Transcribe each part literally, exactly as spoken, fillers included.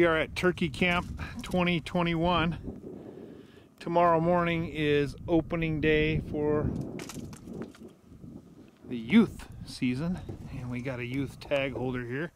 We are at Turkey Camp twenty twenty-one. Tomorrow morning is opening day for the youth season, and we got a youth tag holder here.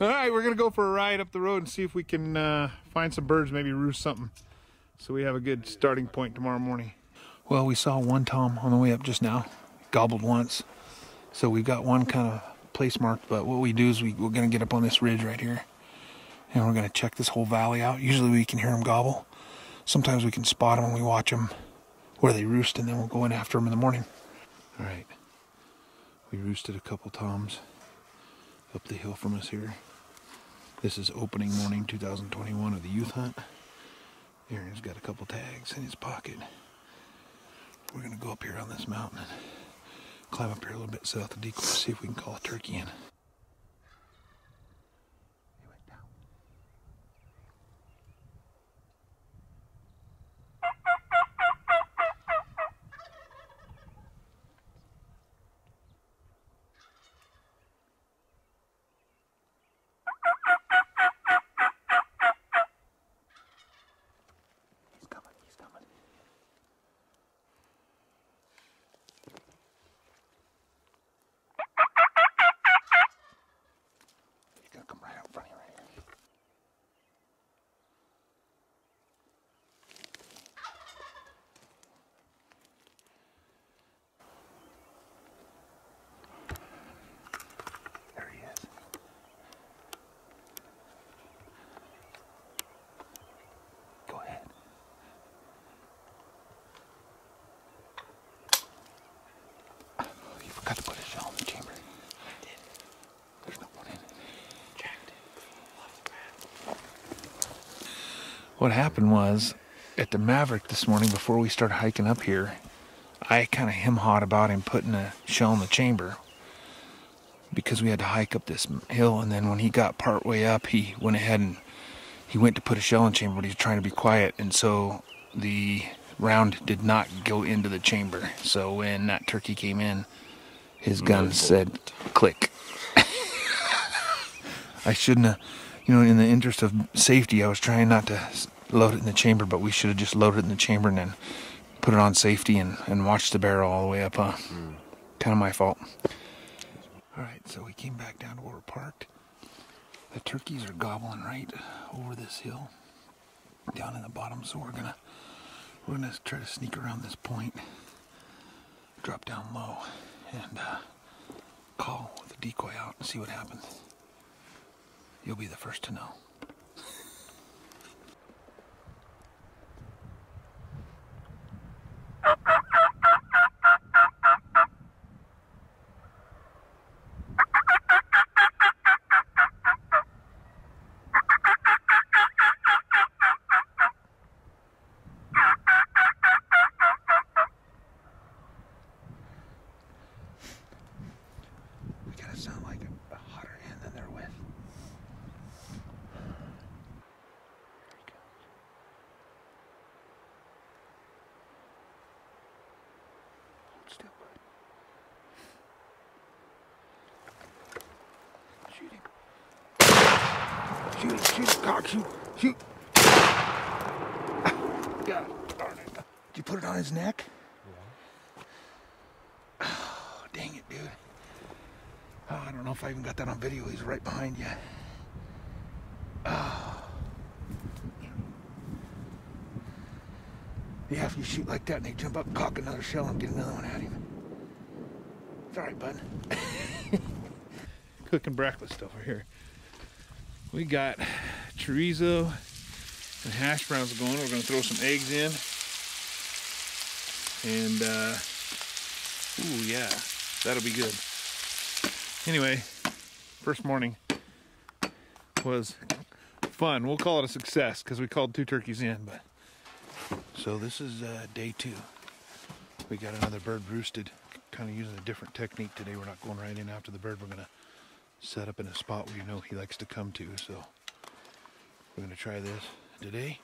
All right, we're gonna go for a ride up the road and see if we can uh, find some birds, maybe roost something, so we have a good starting point tomorrow morning. Well, we saw one tom on the way up just now, gobbled once, so we've got one kind of place marked. But what we do is we, we're gonna get up on this ridge right here, and we're gonna check this whole valley out. Usually we can hear them gobble. Sometimes we can spot them when we watch them where they roost, and then we'll go in after them in the morning. All right, we roosted a couple toms up the hill from us here. This is opening morning two thousand twenty-one of the youth hunt. Aaron's got a couple tags in his pocket. We're gonna go up here on this mountain and climb up here a little bit, set out the decoy, see if we can call a turkey in. What happened was, at the Maverick this morning, before we started hiking up here, I kind of hem-hawed about him putting a shell in the chamber because we had to hike up this hill. And then when he got part way up, he went ahead and he went to put a shell in the chamber, but he was trying to be quiet. And so the round did not go into the chamber. So when that turkey came in, his gun said, click. I shouldn't have. You know, in the interest of safety, I was trying not to load it in the chamber, but we should have just loaded it in the chamber and then put it on safety and, and watched the barrel all the way up. Huh? Mm. Kind of my fault. All right, so we came back down to where we're parked. The turkeys are gobbling right over this hill, down in the bottom. So we're gonna we're gonna try to sneak around this point, drop down low, and uh, call with the decoy out and see what happens. You'll be the first to know. Shoot, shoot, cock, shoot, shoot. God darn it. Did you put it on his neck? Yeah. Oh, dang it, dude. Oh, I don't know if I even got that on video. He's right behind you. Oh. Yeah, if you shoot like that and they jump up and cock another shell and get another one at him. It's all right, bud. Cooking breakfast over here. We got chorizo and hash browns going. We're gonna throw some eggs in. And, uh, ooh, yeah, that'll be good. Anyway, first morning was fun. We'll call it a success because we called two turkeys in. But so this is uh, day two. We got another bird roosted, kind of using a different technique today. We're not going right in after the bird. We're gonna set up in a spot where you know he likes to come to, so we're gonna try this today.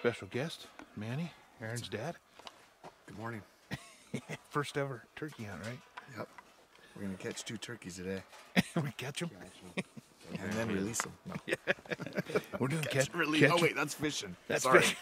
Special guest, Manny, Aaron's dad. Good morning. First ever turkey hunt, right? Yep. We're gonna catch two turkeys today. We catch them? Gotcha. and then release them. No. Yeah. We're doing catch, catch and release. Catch. Oh wait, that's fishing. That's Sorry. Fishing.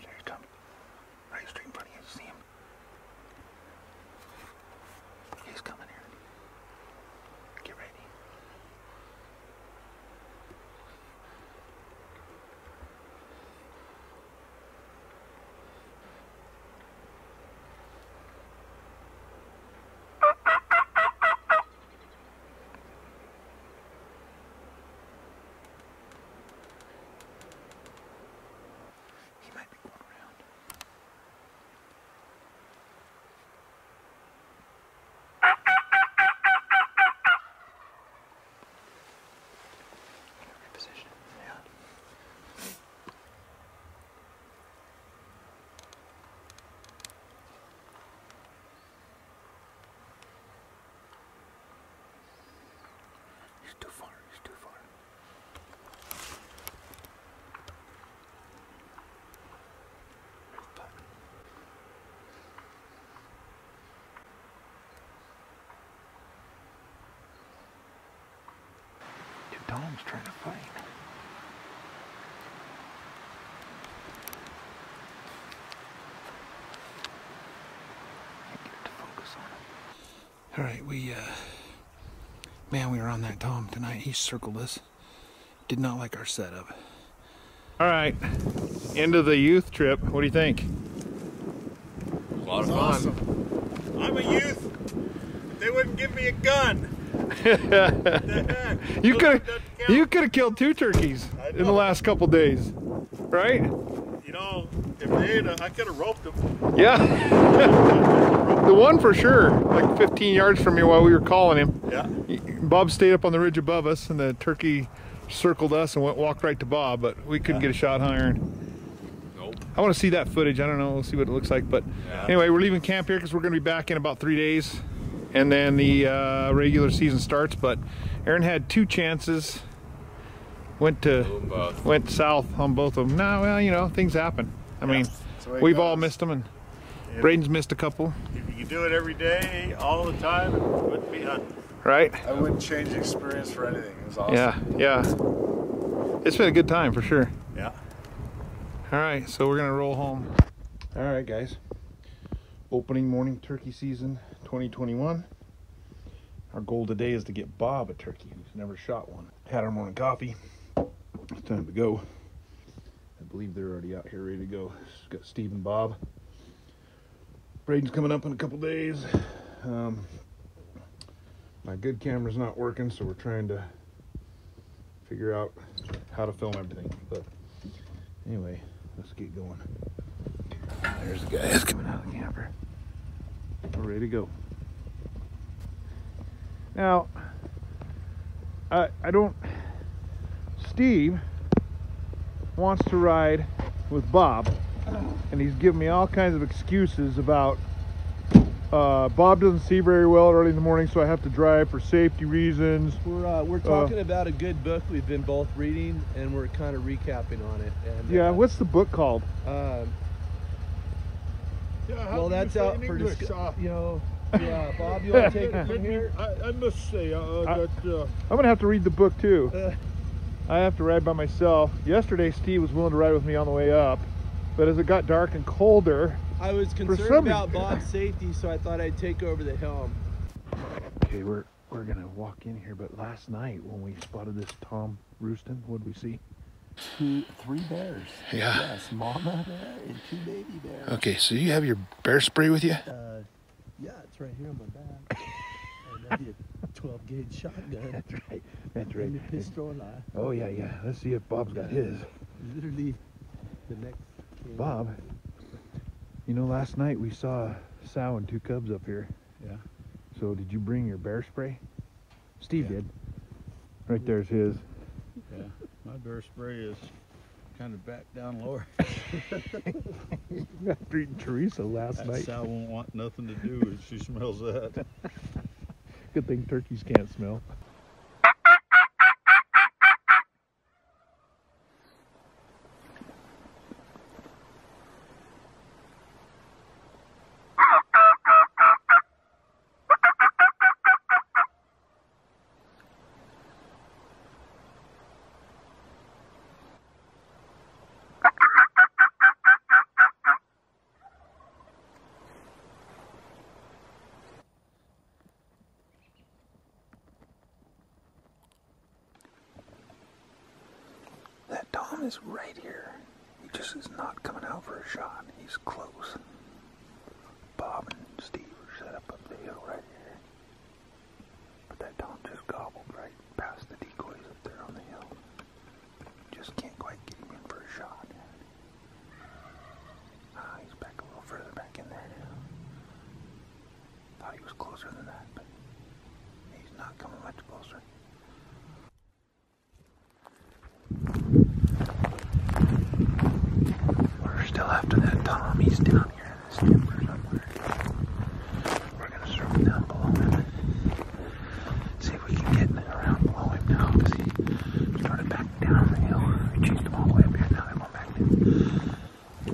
Here he comes. Right straight in front of you. See him? He's coming here. Get ready. Too far, he's too far. Dude, Dom's trying to fight. Can't get it to focus on him. Alright, we, uh... man, we were on that Tom tonight. He circled us. Did not like our setup. All right, end of the youth trip. What do you think? A lot of fun. Awesome. I'm a youth. If they wouldn't give me a gun. You could you could have killed two turkeys in the last couple days, right? You know, if they had, I could have roped them. Yeah. The one for sure, like fifteen yards from me while we were calling him. Yeah. Bob stayed up on the ridge above us, and the turkey circled us and went walked right to Bob, but we couldn't yeah. get a shot on Aaron. Nope. I want to see that footage. I don't know. We'll see what it looks like. But yeah. anyway, we're leaving camp here because we're going to be back in about three days, and then the uh, regular season starts. But Aaron had two chances. Went to both. went south on both of them. No, well, you know, things happen. I yeah. mean, we've goes. all missed them, and yeah. Braden's missed a couple. You do it every day, all the time, it wouldn't be done. Right? I wouldn't change the experience for anything. It was awesome. Yeah, yeah. It's been a good time for sure. Yeah. All right, so we're going to roll home. All right, guys. Opening morning turkey season twenty twenty-one. Our goal today is to get Bob a turkey. He's never shot one. Had our morning coffee. It's time to go. I believe they're already out here ready to go. Just got Steve and Bob. Braden's coming up in a couple days. Um, my good camera's not working, so we're trying to figure out how to film everything. But anyway, let's get going. There's the guy that's coming out of the camper. We're ready to go. Now, I, I don't... Steve wants to ride with Bob. And he's giving me all kinds of excuses about uh, Bob doesn't see very well early in the morning, so I have to drive for safety reasons. We're uh, we're talking uh, about a good book we've been both reading, and we're kind of recapping on it. And, yeah, uh, what's the book called? Uh, yeah, well, that's out for discussion. You know, yeah, Bob, you want to take it from here? I, I must say uh, I, that uh, I'm gonna have to read the book too. Uh, I have to ride by myself. Yesterday, Steve was willing to ride with me on the way up. But as it got dark and colder, I was concerned about Bob's safety, so I thought I'd take over the helm. Okay, we're we're gonna walk in here, but last night when we spotted this Tom roosting, what did we see? Two, three bears. Yeah. Yes, mama bear and two baby bears. Okay, so you have your bear spray with you? Uh, yeah, it's right here on my back. got your twelve gauge shotgun. That's right. That's right. And your pistol and I. Oh yeah, yeah. Let's see if Bob's got his. Literally, the next. Game. Bob. You know, last night we saw a sow and two cubs up here. Yeah. So did you bring your bear spray? Steve yeah. did. Right there's his. Yeah. My bear spray is kind of back down lower. After eating Teresa last that night. That sow won't want nothing to do if she smells that. Good thing turkeys can't smell. Is right here. He just is not coming out for a shot. He's close. Bob and Steve are set up up the hill right here. But that Tom just gobbled right past the decoys up there on the hill. Just can't quite get him in for a shot. Ah, he's back a little further back in there now. Thought he was closer than that, but he's not coming much closer. Still after that Tom, he's down here in this timber somewhere. We're gonna circle down below him. See if we can get around below him now, because he started back down the hill. We chased him all the way up here, now they're going back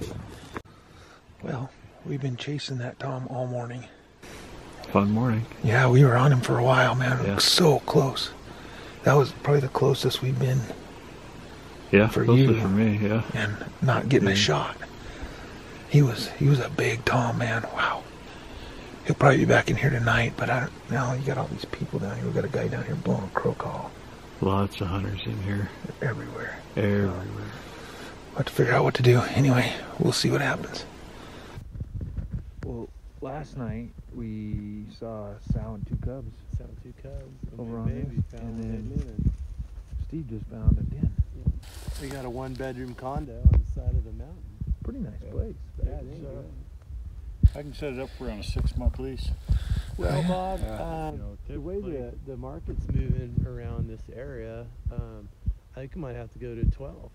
down. Well, we've been chasing that Tom all morning. Fun morning. Yeah, we were on him for a while, man. Yeah. It was so close. That was probably the closest we've been. Yeah, for you. For me, yeah. And not getting yeah. a shot. He was he was a big, tall man. Wow. He'll probably be back in here tonight, but I don't know. You got all these people down here. We got a guy down here blowing a crow call. Lots of hunters in here. They're everywhere. Everywhere. We'll have to figure out what to do. Anyway, we'll see what happens. Well, last night we saw a sow and two cubs. Sow and two cubs. Over on this. And then Steve just found a den. We got a one-bedroom condo on the side of the mountain. Pretty nice yeah. place. Yeah, it is. Uh, I can set it up for on a six-month lease. Well, Bob, uh, um, you know, the way the, the market's moving around this area, um, I think we might have to go to twelve.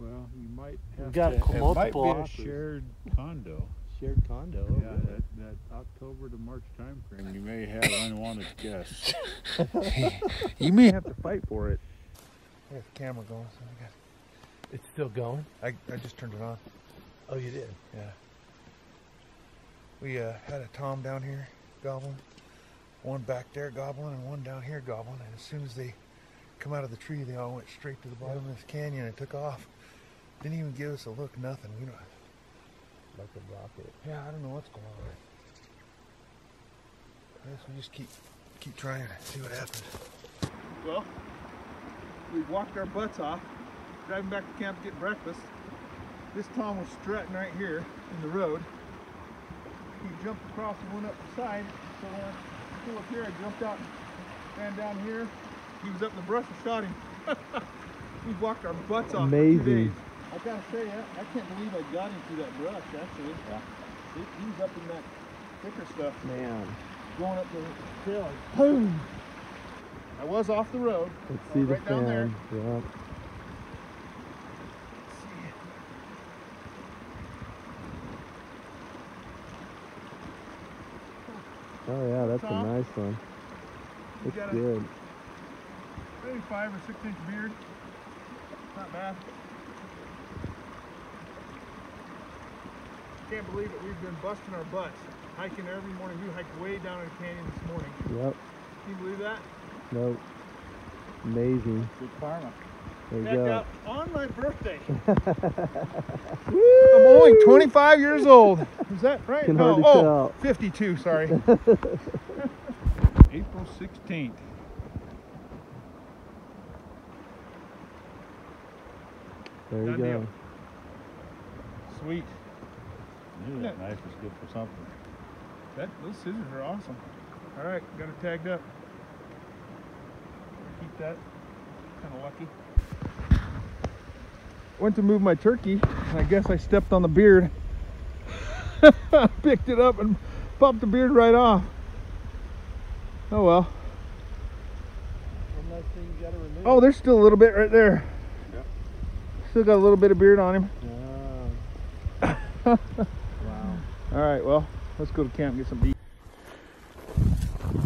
Well, you might have got to. Got multiple it might be offers. A shared condo. Shared condo. Yeah, oh, that, that October to March time frame, you may have unwanted guests. You may have to fight for it. I got the camera going, so I got it. It's still going? I, I just turned it on. Oh, you did? Yeah. We uh, had a Tom down here gobbling, one back there gobbling, and one down here gobbling. And as soon as they come out of the tree, they all went straight to the bottom yeah. of this canyon and took off. Didn't even give us a look, nothing. You know, like a rocket. Yeah, I don't know what's going on. I guess we just keep keep trying to see what happens. Well. We walked our butts off, driving back to camp to get breakfast. This Tom was strutting right here in the road. He jumped across and went up the side. So when I pulled up here, I jumped out and ran down here. He was up in the brush and shot him. We walked our butts off. Amazing. For two days. I gotta say, I, I can't believe I got him through that brush, actually. Yeah. He, he was up in that thicker stuff. Man. Going up the hill. Boom! I was off the road. Let's see right the down fan. There. Yep. Let's see. Oh yeah, that's Tom, a nice one. Looks got good. A, maybe five or six inch beard. Not bad. Can't believe it. We've been busting our butts, hiking every morning. We hiked way down in the canyon this morning. Yep. Can you believe that? Nope. Amazing. Good karma. There you go. Out on my birthday. I'm only twenty-five years old. Is that right? Can no, oh, tell. fifty-two, sorry. April sixteenth. There you Done go. Deal. Sweet. Knew that knife was good for something. That, those scissors are awesome. All right, got it tagged up. Keep that. Kind of lucky. Went to move my turkey, and I guess I stepped on the beard. Picked it up and popped the beard right off. Oh well. One less thing you gotta remove. Oh, there's still a little bit right there. Yep. Still got a little bit of beard on him. Wow. Wow. All right, well, let's go to camp and get some beef.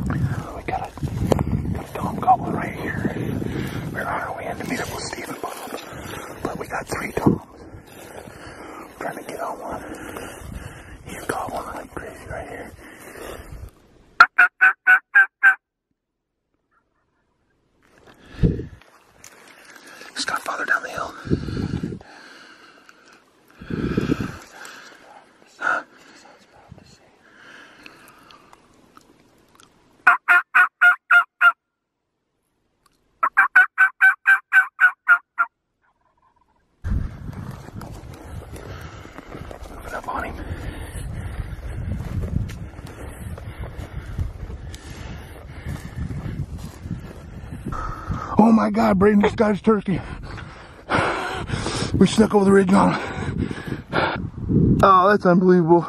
We got a, got a dom goblin right here. We're on our way in to meet up with Steve and Bob, but we got three doms. I'm trying to get on one. He's gobbling like crazy right here. Just got farther down the hill. Huh? Moving up on him. Oh my God, Braden just got his turkey. We snuck over the ridge on him. Oh, that's unbelievable.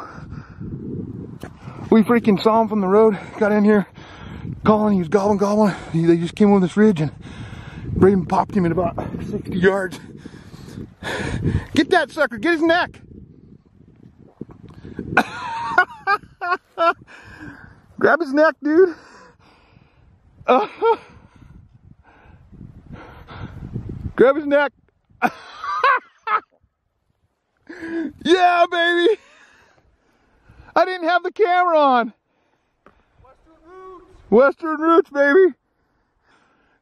We freaking saw him from the road, got in here, calling, he was gobbling, gobbling. He, they just came over this ridge and Braden popped him at about sixty yards. Get that sucker, get his neck. Grab his neck, dude. Uh-huh. Grab his neck. Yeah, baby. I didn't have the camera on. Western Roots. Western Roots, baby.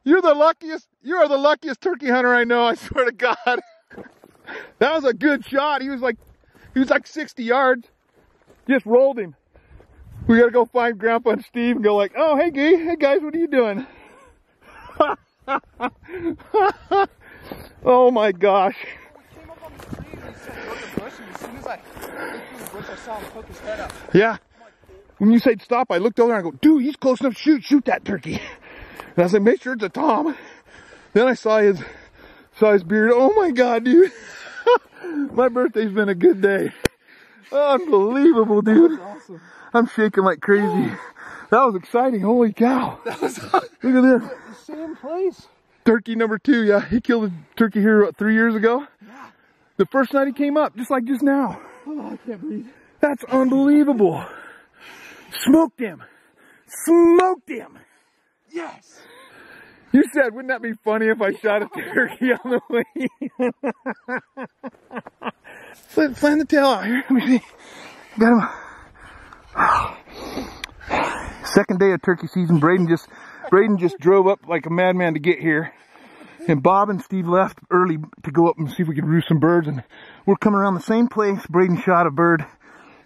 You're the luckiest. You are the luckiest turkey hunter I know. I swear to God. That was a good shot. He was like, he was like sixty yards. Just rolled him. We gotta go find Grandpa and Steve and go like, oh hey, gee, hey guys, what are you doing? Oh my gosh. We came up on the tree and he said, go to the bush, and as soon as I looked through the bush, I saw him poke his head up. Yeah. When you said stop, I looked over and I go, dude, he's close enough, shoot, shoot that turkey. And I said, make sure it's a tom. Then I saw his, saw his beard. Oh my God, dude. My birthday's been a good day. Unbelievable, dude. That was awesome. I'm shaking like crazy. Oh. That was exciting, holy cow. That was awesome. Look at this. The same place. Turkey number two, yeah. He killed a turkey here about three years ago. Yeah. The first night he came up, just like just now. Oh, I can't breathe. That's unbelievable. Smoked him. Smoked him. Yes. You said, wouldn't that be funny if I shot a turkey on the way? Flip, flying the tail out here. Let me see. Got him. Second day of turkey season. Braden just... Braden just drove up like a madman to get here, and Bob and Steve left early to go up and see if we could roost some birds, and we're coming around the same place. Braden shot a bird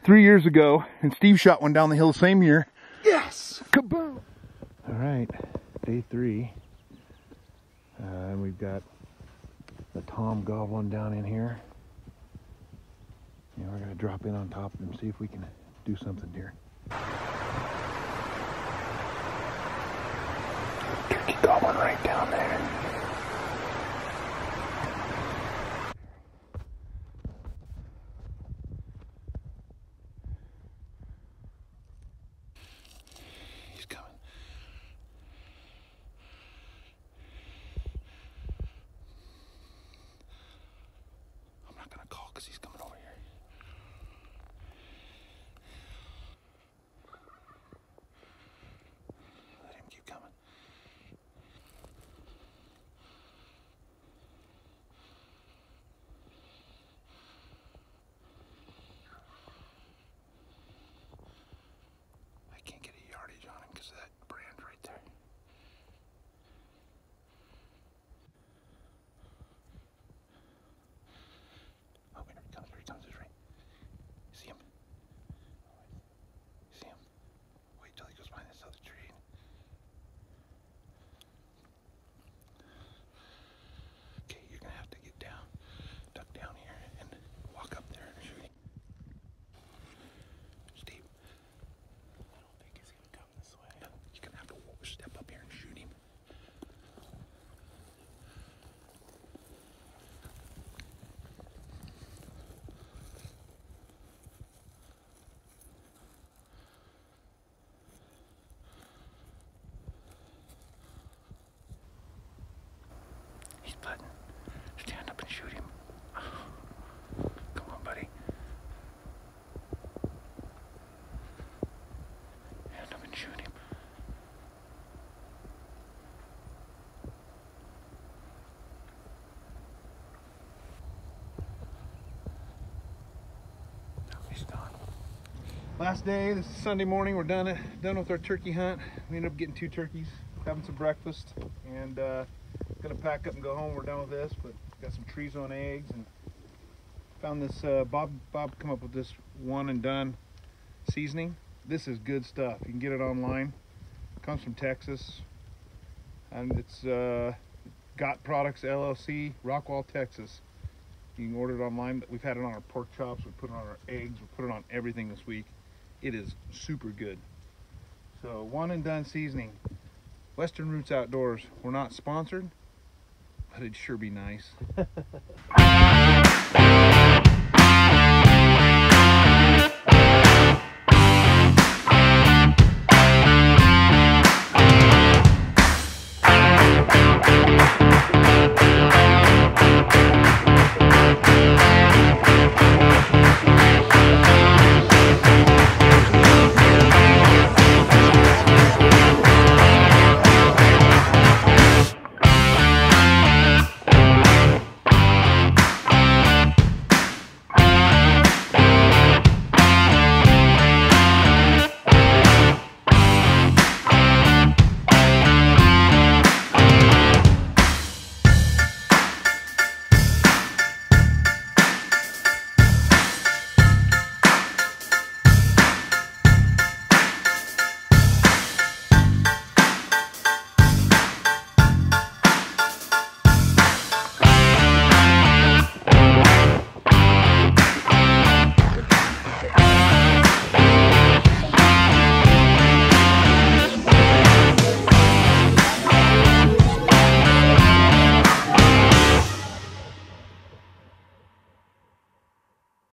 three years ago, and Steve shot one down the hill the same year. Yes! Kaboom! All right, day three, uh, and we've got the tom goblin down in here, and we're going to drop in on top of him, see if we can do something here. Turkey goblin right down there. He's coming. I'm not gonna call because he's coming over here. Let him keep coming. he's button. Stand up and shoot him. Oh. Come on, buddy. Stand up and shoot him. No, he's gone. Last day, this is Sunday morning. We're done, done with our turkey hunt. We ended up getting two turkeys, having some breakfast, and uh, gonna pack up and go home. We're done with this, but got some trees on eggs, and found this uh, Bob Bob come up with this One and Done seasoning. This is good stuff. You can get it online. It comes from Texas, and it's uh, Got Products L L C, Rockwall, Texas. You can order it online, but we've had it on our pork chops. We put it on our eggs. We put it on everything this week. It is super good. So One and Done seasoning. Western Roots Outdoors. We're not sponsored, but it'd sure be nice.